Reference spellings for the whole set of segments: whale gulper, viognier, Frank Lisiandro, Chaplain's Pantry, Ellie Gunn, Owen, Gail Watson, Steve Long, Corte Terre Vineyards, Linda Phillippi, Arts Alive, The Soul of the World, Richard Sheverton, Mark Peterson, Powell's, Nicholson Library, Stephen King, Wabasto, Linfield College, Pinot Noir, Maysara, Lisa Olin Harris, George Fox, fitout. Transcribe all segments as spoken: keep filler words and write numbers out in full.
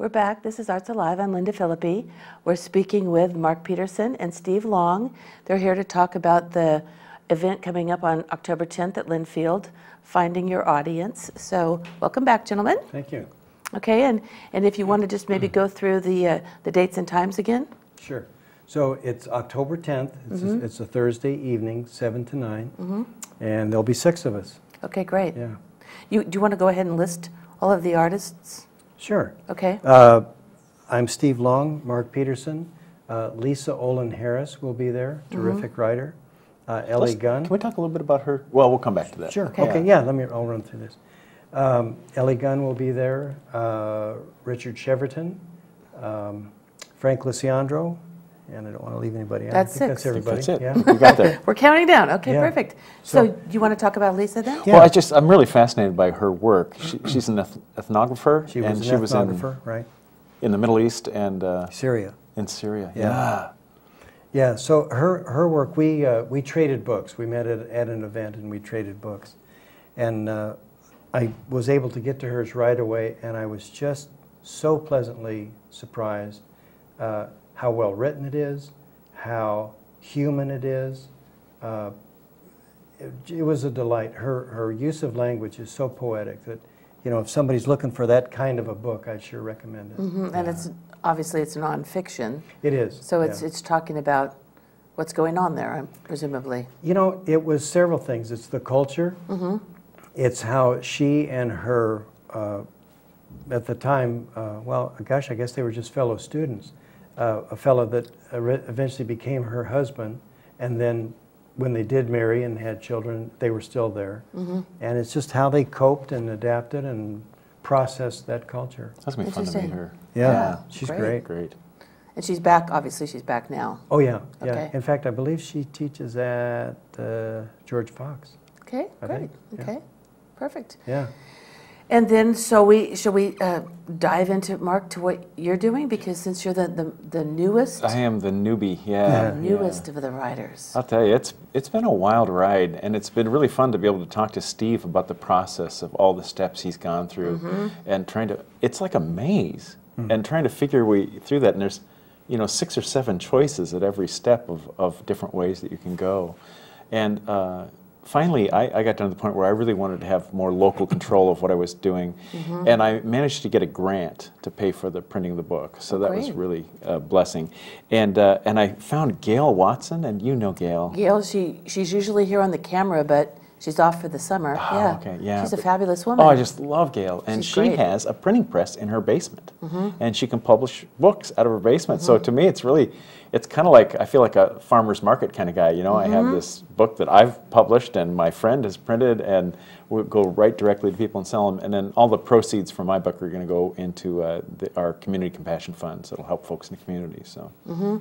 We're back. This is Arts Alive. I'm Linda Phillippi. We're speaking with Mark Peterson and Steve Long. They're here to talk about the event coming up on October tenth at Linfield, Finding Your Audience. So welcome back, gentlemen. Thank you. Okay, and, and if you want to just maybe go through the, uh, the dates and times again. Sure. So it's October tenth. It's, mm-hmm. a, it's a Thursday evening, seven to nine, mm-hmm. and there'll be six of us. Okay, great. Yeah. You, do you want to go ahead and list all of the artists? Sure. Okay. Uh, I'm Steve Long, Mark Peterson. Uh, Lisa Olin Harris will be there, terrific mm-hmm. writer. Uh, Ellie Gunn. Can we talk a little bit about her? Well, we'll come back to that. Sure. Okay, okay. Yeah. yeah, let me, I'll run through this. Um, Ellie Gunn will be there. Uh, Richard Sheverton. Um, Frank Lisiandro. And I don't want to leave anybody out. That's I think six. That's everybody. That's it. Yeah. We got there. We're counting down. Okay, yeah. Perfect. So, so you want to talk about Lisa then? Yeah. Well, I just I'm really fascinated by her work. She, she's an eth ethnographer. She was and an she ethnographer, was in, right? In the Middle East and uh, Syria. In Syria. Yeah. yeah. Yeah. So her her work. We uh, we traded books. We met at, at an event and we traded books, and uh, I was able to get to hers right away, and I was just so pleasantly surprised. Uh, how well written it is, how human it is. Uh, it, it was a delight. Her, her use of language is so poetic that, you know, if somebody's looking for that kind of a book, I'd sure recommend it. Mm-hmm. And it's, obviously it's nonfiction. It is. So it's, yeah. it's talking about what's going on there, presumably. You know, it was several things. It's the culture. Mm-hmm. It's how she and her, uh, at the time, uh, well, gosh, I guess they were just fellow students. Uh, a fellow that eventually became her husband, and then when they did marry and had children, they were still there. Mm-hmm. And it's just how they coped and adapted and processed that culture. That's gonna be fun to meet her. Yeah, yeah. she's great. great. Great. And she's back. Obviously, she's back now. Oh yeah, yeah. Okay. In fact, I believe she teaches at uh, George Fox. Okay, I great. Think. Okay, yeah. perfect. Yeah. And then, so we shall we uh, dive into, Mark, to what you're doing? Because since you're the, the, the newest. I am the newbie, yeah. The newest yeah. of the writers. I'll tell you, it's, it's been a wild ride, and it's been really fun to be able to talk to Steve about the process of all the steps he's gone through, mm-hmm. and trying to, it's like a maze, mm-hmm. and trying to figure way through that, and there's, you know, six or seven choices at every step of, of different ways that you can go. And, uh, Finally, I, I got down to the point where I really wanted to have more local control of what I was doing, mm-hmm. and I managed to get a grant to pay for the printing of the book, so that Great. was really a blessing. And uh, and I found Gail Watson, and you know Gail. Gail, she, she's usually here on the camera, but she's off for the summer. Oh, yeah. Okay, yeah. She's a fabulous woman. Oh, I just love Gail. And she's she great. has a printing press in her basement, mm-hmm. and she can publish books out of her basement. Mm-hmm. So to me, it's really, it's kind of like, I feel like a farmer's market kind of guy. You know, mm-hmm. I have this book that I've published and my friend has printed, and we'll go right directly to people and sell them. And then all the proceeds from my book are going to go into uh, the, our community compassion funds. It'll help folks in the community. So, mm-hmm.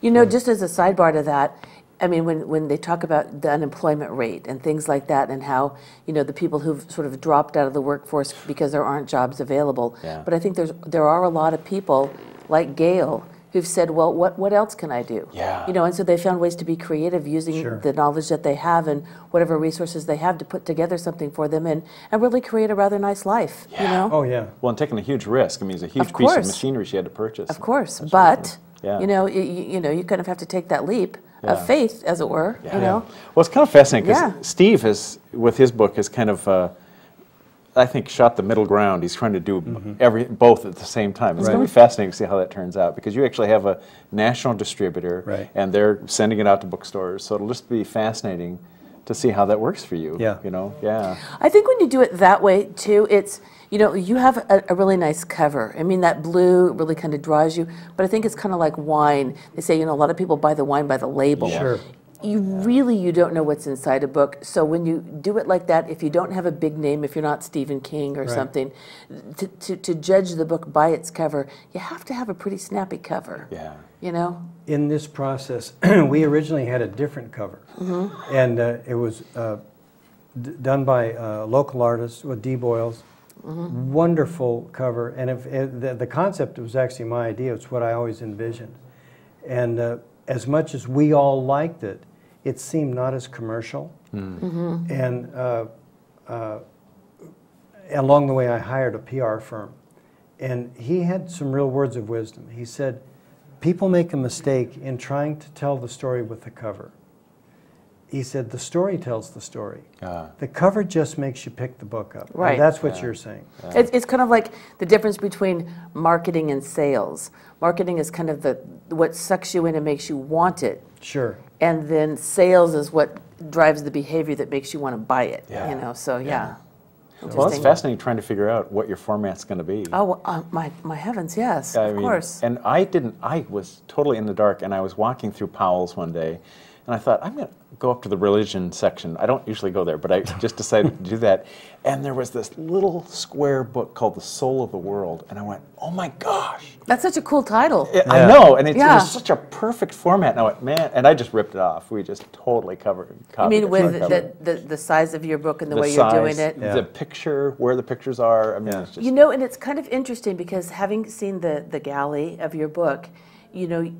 you know, mm-hmm. just as a sidebar to that, I mean, when, when they talk about the unemployment rate and things like that, and how, you know, the people who've sort of dropped out of the workforce because there aren't jobs available. Yeah. But I think there's, there are a lot of people like Gail who've said, well, what, what else can I do? Yeah. You know, and so they found ways to be creative using sure. the knowledge that they have and whatever resources they have to put together something for them and, and really create a rather nice life, yeah. you know? Oh, yeah. Well, and taking a huge risk. I mean, it's a huge of piece course. of machinery she had to purchase. Of course, That's but, yeah. you know, you, you know, you kind of have to take that leap. Yeah. Of faith, as it were, yeah. you know. Yeah. Well, it's kind of fascinating because yeah. Steve has, with his book, has kind of, uh, I think, shot the middle ground. He's trying to do mm-hmm. every both at the same time. It's right. going to be fascinating to see how that turns out, because you actually have a national distributor, right. and they're sending it out to bookstores. So it'll just be fascinating to see how that works for you. Yeah, you know. Yeah. I think when you do it that way too, it's. You know, you have a, a really nice cover. I mean, that blue really kind of draws you, but I think it's kind of like wine. They say, you know, a lot of people buy the wine by the label. Sure. You yeah. really, you don't know what's inside a book. So when you do it like that, if you don't have a big name, if you're not Stephen King or right. something, to, to, to judge the book by its cover, you have to have a pretty snappy cover. Yeah. You know? In this process, we originally had a different cover. Mm-hmm. And uh, it was uh, d done by a uh, local artist, with D. Boyles. Mm-hmm. Wonderful cover, and if, if the, the concept was actually my idea. It's what I always envisioned, and uh, as much as we all liked it, it seemed not as commercial. Mm. Mm-hmm. And uh, uh, along the way, I hired a P R firm, And he had some real words of wisdom. He said, people make a mistake in trying to tell the story with the cover. He said, the story tells the story. Uh, the cover just makes you pick the book up. Right. And that's what yeah. you're saying. Yeah. It's, it's kind of like the difference between marketing and sales. Marketing is kind of the what sucks you in and makes you want it. Sure. And then sales is what drives the behavior that makes you want to buy it. Yeah. You know, so yeah. yeah. Well, it's fascinating trying to figure out what your format's going to be. Oh, well, uh, my, my heavens, yes, I of mean, course. And I didn't, I was totally in the dark, and I was walking through Powell's one day, and I thought, I'm going to go up to the religion section. I don't usually go there, but I just decided to do that. And there was this little square book called The Soul of the World, and I went, oh my gosh. That's such a cool title. It, yeah. I know, and it's, yeah. it was such a perfect format. And I went, man, and I just ripped it off. We just totally covered it. You mean with the, the, the size of your book and the, the way size, you're doing it? Yeah. The picture, where the pictures are. I mean, yeah. it's just, you know, and it's kind of interesting because having seen the, the galley of your book, you know,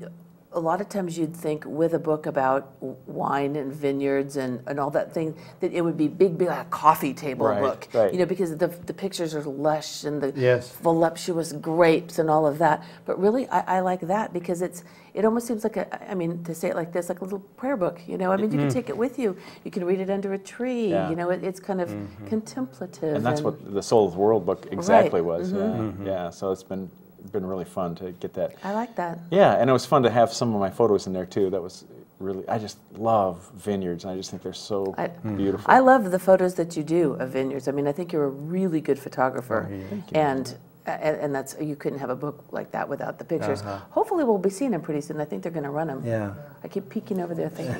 a lot of times you'd think with a book about wine and vineyards and, and all that thing that it would be big, big like a coffee table right, book, right. you know, because the, the pictures are lush and the yes. voluptuous grapes and all of that. But really, I, I like that because it's it almost seems like a, I mean, to say it like this, like a little prayer book, you know. I mean, mm-hmm. you can take it with you. You can read it under a tree. Yeah. You know, it, it's kind of mm-hmm. contemplative. And that's and, what the Soul of the World book exactly right. was. Mm-hmm. Yeah. Mm-hmm. yeah, so it's been... been really fun to get that. I like that. Yeah, and it was fun to have some of my photos in there too. That was really, I just love vineyards, and I just think they're so I, beautiful. I love the photos that you do of vineyards. I mean, I think you're a really good photographer. Oh, yeah. Thank you. And and that's, you couldn't have a book like that without the pictures. Uh-huh. Hopefully we'll be seeing them pretty soon. I think they're going to run them. Yeah. I keep peeking over there thinking,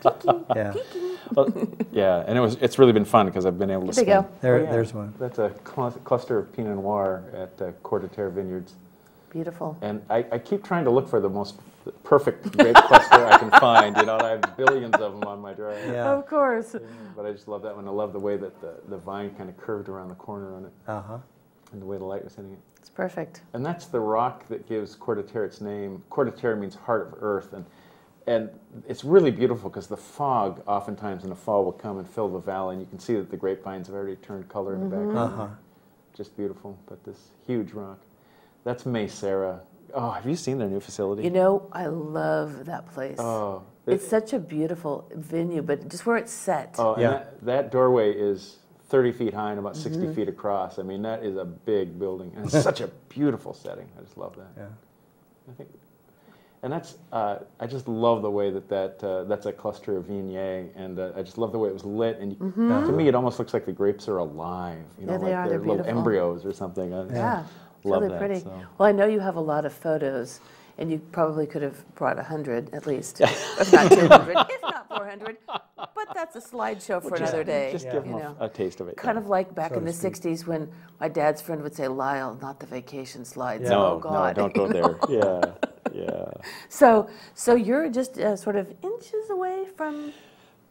peeking, yeah. peeking. Well, yeah, and it was, it's really been fun because I've been able to there spend. Go. There you oh, yeah. There's one. That's a cl cluster of Pinot Noir at the Corte Terre Vineyards. Beautiful. And I, I keep trying to look for the most perfect grape cluster I can find. You know, and I have billions of them on my drive. Yeah. Of course. Yeah, but I just love that one. I love the way that the, the vine kind of curved around the corner on it. Uh-huh. And the way the light was hitting it. It's perfect. And that's the rock that gives Corte Terre its name. Corte Terre means heart of earth. And and it's really beautiful because the fog oftentimes in the fall will come and fill the valley. And you can see that the grapevines have already turned color in the mm-hmm. background. Uh-huh. Just beautiful. But this huge rock. That's Maysara. Oh, have you seen their new facility? You know, I love that place. Oh, it, It's such a beautiful venue, but just where it's set. Oh, yeah. And that, that doorway is... thirty feet high and about sixty mm-hmm. feet across. I mean, that is a big building. And it's such a beautiful setting. I just love that. Yeah. I think, and that's, uh, I just love the way that, that uh, that's a cluster of viognier, and uh, I just love the way it was lit. And mm-hmm. uh, to me, it almost looks like the grapes are alive. You know, yeah, they like are. They're, they're little embryos or something. I yeah. yeah. Love really that, pretty. So. Well, I know you have a lot of photos, and you probably could have brought a hundred at least, if not two hundred, if not four hundred. But that's a slideshow for well, just, another day. Just yeah. give them you know. a taste of it. Kind yeah. of like back so in the sixties when my dad's friend would say, Lyle, not the vacation slides. Yeah. No, oh, God. No, don't go there. yeah, yeah. So, so you're just uh, sort of inches away from...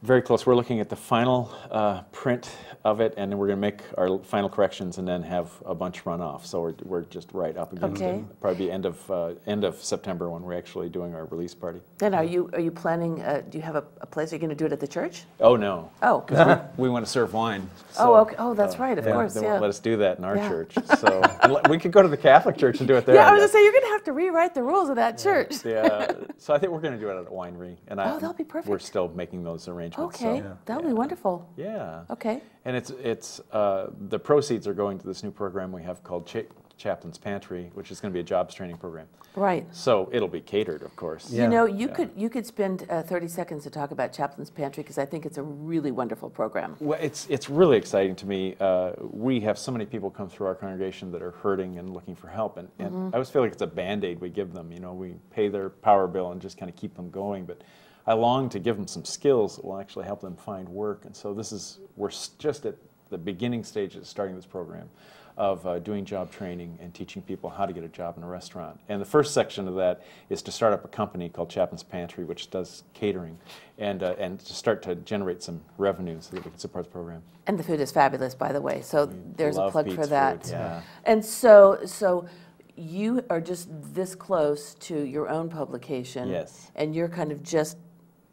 Very close. We're looking at the final uh, print of it, and then we're going to make our final corrections, and then have a bunch run off. So we're we're just right up against okay. it. Probably end of uh, end of September when we're actually doing our release party. And are you are you planning? Uh, do you have a, a place? Are you going to do it at the church? Oh no. Oh. Because we, we want to serve wine. So, oh okay. Oh, that's uh, right. Of yeah, course. They won't yeah. let us do that in our yeah. church. So we could go to the Catholic Church and do it there. Yeah, I was going to say you're going to have to rewrite the rules of that yeah, church. Yeah. So I think we're going to do it at a winery, and I, oh, that'll be perfect. We're still making those arrangements. Okay, so, yeah. that would yeah. be wonderful. Yeah. Okay. And it's it's uh, the proceeds are going to this new program we have called Cha Chaplain's Pantry, which is going to be a jobs training program. Right. So it'll be catered, of course. Yeah. You know, you yeah. could you could spend uh, thirty seconds to talk about Chaplain's Pantry because I think it's a really wonderful program. Well, it's it's really exciting to me. Uh, we have so many people come through our congregation that are hurting and looking for help, and, and mm-hmm. I always feel like it's a Band-Aid we give them. You know, we pay their power bill and just kind of keep them going, but I long to give them some skills that will actually help them find work. And so this is, we're just at the beginning stages starting this program of uh, doing job training and teaching people how to get a job in a restaurant. And the first section of that is to start up a company called Chaplain's Pantry, which does catering, and uh, and to start to generate some revenue so that we can support the program. And the food is fabulous, by the way. So we there's a plug for that. Food, yeah. And so, so. You are just this close to your own publication, yes. and you're kind of just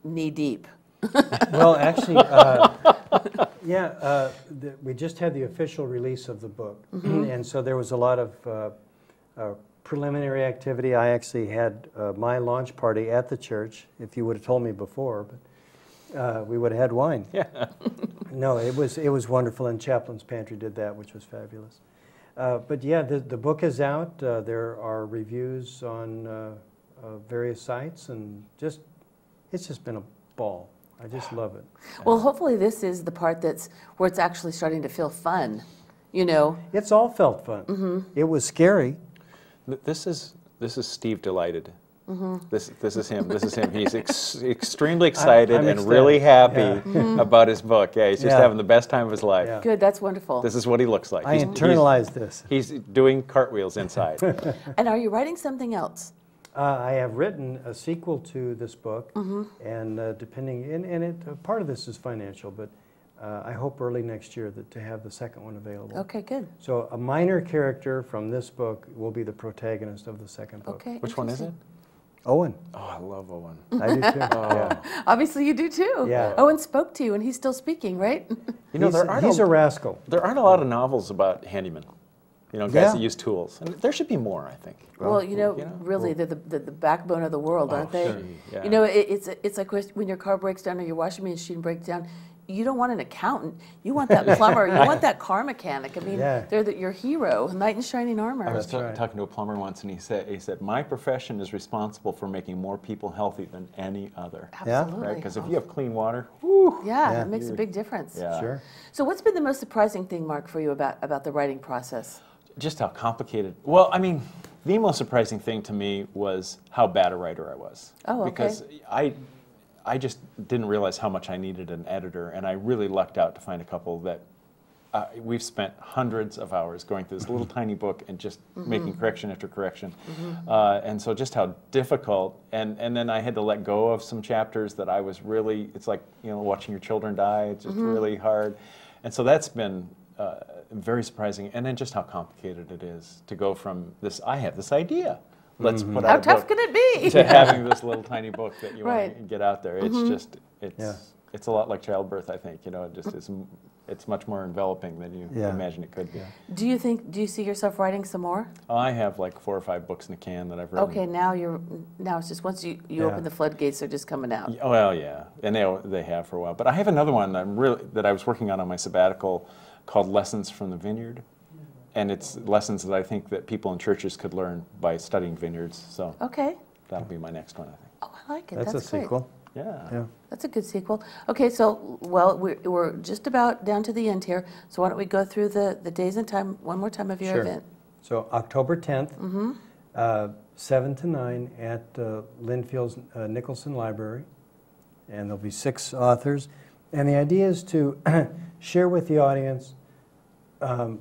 knee deep. Well, actually, uh, Yeah, uh, the, we just had the official release of the book, mm-hmm. and so there was a lot of uh, uh, preliminary activity. I actually had uh, my launch party at the church. If you would have told me before, but uh, we would have had wine. Yeah. No, it was it was wonderful, and Chaplain's Pantry did that, which was fabulous. Uh, but yeah, the the book is out. Uh, there are reviews on uh, uh, various sites, and just it's just been a ball. I just love it. Well, hopefully this is the part that's where it's actually starting to feel fun, you know. It's all felt fun. Mm-hmm. It was scary. This is this is Steve delighted. Mm-hmm. This this is him. This is him. He's ex extremely excited I'm, I'm and really happy yeah. mm-hmm. about his book. Yeah, he's just yeah. having the best time of his life. Yeah. Good, that's wonderful. This is what he looks like. I he's, internalized he's, this. He's doing cartwheels inside. And are you writing something else? Uh, I have written a sequel to this book, mm-hmm. and uh, depending, and, and it, uh, part of this is financial, but uh, I hope early next year that to have the second one available. Okay, good. So a minor character from this book will be the protagonist of the second book. Okay, which one is it? Owen. Oh, I love Owen. I do too. Oh. Yeah. Obviously, you do too. Yeah. Owen spoke to you, and he's still speaking, right? You know, he's, there aren't he's a, a rascal. There aren't a lot of novels about handymen. You know, guys yeah. that use tools. And there should be more, I think. Well, well you, know, you know, really, they're the, the, the backbone of the world, aren't oh, they? Sure. Yeah. You know, it, it's it's like when your car breaks down or your washing machine breaks down, you don't want an accountant. You want that plumber. You want that car mechanic. I mean, yeah. they're the, your hero, knight in shining armor. I was right. talking to a plumber once, and he said, he said, my profession is responsible for making more people healthy than any other. Absolutely. Because right? if you have clean water, whew, yeah, yeah, it makes a big difference. Yeah. Sure. So what's been the most surprising thing, Mark, for you about, about the writing process? Just how complicated. Well, I mean, the most surprising thing to me was how bad a writer I was. Oh, okay. Because I, I just didn't realize how much I needed an editor, and I really lucked out to find a couple that uh, we've spent hundreds of hours going through this little tiny book and just mm-hmm. making correction after correction. Mm-hmm. uh, and so just how difficult, and, and then I had to let go of some chapters that I was really, it's like, you know, watching your children die, it's just mm-hmm. really hard. And so that's been, Uh, very surprising, and then just how complicated it is to go from this, I have this idea, let's mm-hmm. put out how a tough book, can it be? To having this little tiny book that you right. want to get out there. It's mm-hmm. just, it's yeah. it's a lot like childbirth, I think, you know, it just is, it's much more enveloping than you yeah. imagine it could be. Do you think, do you see yourself writing some more? I have like four or five books in a can that I've written. Okay, now you're, now it's just once you, you yeah. open the floodgates, they're just coming out. Oh, well, yeah, and they, they have for a while. But I have another one that, I'm really, that I was working on on my sabbatical, called Lessons from the Vineyard, and it's lessons that I think that people in churches could learn by studying vineyards. So okay, that'll be my next one, I think. Oh, I like it. That's, That's a great. sequel. Yeah. yeah. That's a good sequel. Okay, so well, we're, we're just about down to the end here. So why don't we go through the the days and time one more time of your sure. event? So October tenth, mm-hmm. uh, seven to nine at uh, Linfield's uh, Nicholson Library, and there'll be six authors, and the idea is to share with the audience, um,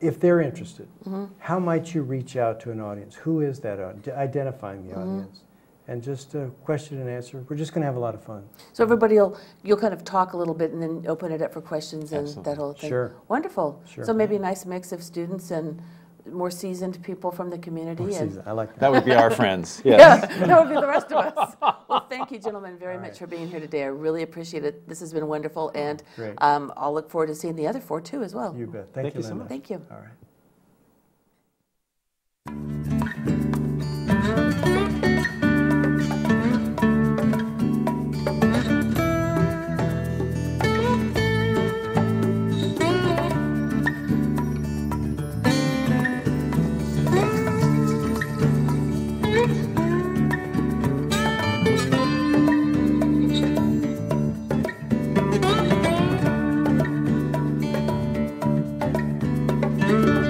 if they're interested, mm-hmm. how might you reach out to an audience? Who is that audience? Identifying the mm-hmm. audience. And just a question and answer. We're just going to have a lot of fun. So everybody will, you'll kind of talk a little bit and then open it up for questions and Excellent. That whole thing. Sure. Wonderful. Sure. So maybe a nice mix of students and more seasoned people from the community. More seasoned. I like that. That would be our friends. Yes. Yeah, that would be the rest of us. Well, thank you, gentlemen, very all much right. for being here today. I really appreciate it. This has been wonderful, and um, I'll look forward to seeing the other four, too, as well. You bet. Thank, thank you, you so much. Thank you. All right. Thank you.